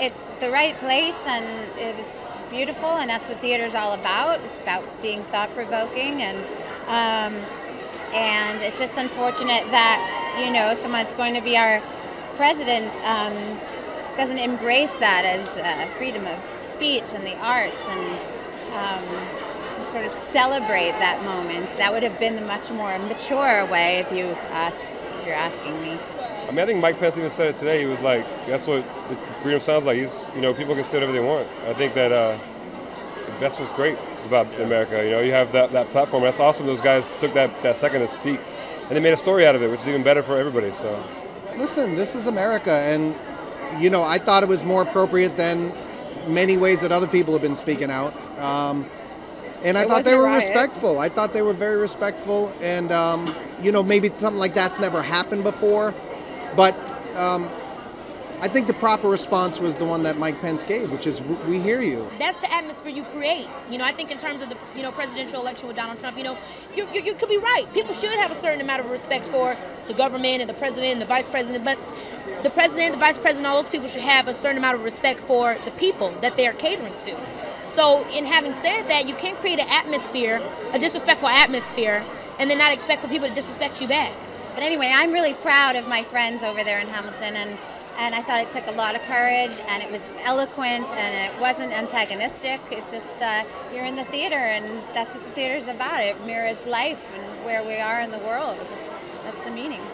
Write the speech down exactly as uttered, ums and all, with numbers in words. it's the right place, and it's beautiful, and that's what theater's all about. It's about being thought-provoking, and um, and it's just unfortunate that, you know, someone that's going to be our president um, doesn't embrace that as uh, freedom of speech and the arts, and um, sort of celebrate that moment. So that would have been the much more mature way, if you ask, if you're asking me. I mean, I think Mike Pence even said it today. He was like, that's what freedom sounds like. He's, you know, people can say whatever they want. I think that uh, that's what's great about America. You know, you have that, that platform. That's awesome. Those guys took that, that second to speak, and they made a story out of it, which is even better for everybody. So, listen, this is America, and, you know, I thought it was more appropriate than many ways that other people have been speaking out. Um, and I thought they were respectful. I thought they were very respectful. And, um, you know, maybe something like that's never happened before. But um, I think the proper response was the one that Mike Pence gave, which is, we hear you. That's the atmosphere you create. You know, I think in terms of the, you know, presidential election with Donald Trump, you know, you, you, you could be right. People should have a certain amount of respect for the government and the president and the vice president. But the president, the vice president, all those people should have a certain amount of respect for the people that they are catering to. So in having said that, you can't create an atmosphere, a disrespectful atmosphere, and then not expect for people to disrespect you back. But anyway, I'm really proud of my friends over there in Hamilton, and, and I thought it took a lot of courage, and it was eloquent, and it wasn't antagonistic. It just, uh, you're in the theater, and that's what the theater's about. It mirrors life and where we are in the world. That's, that's the meaning.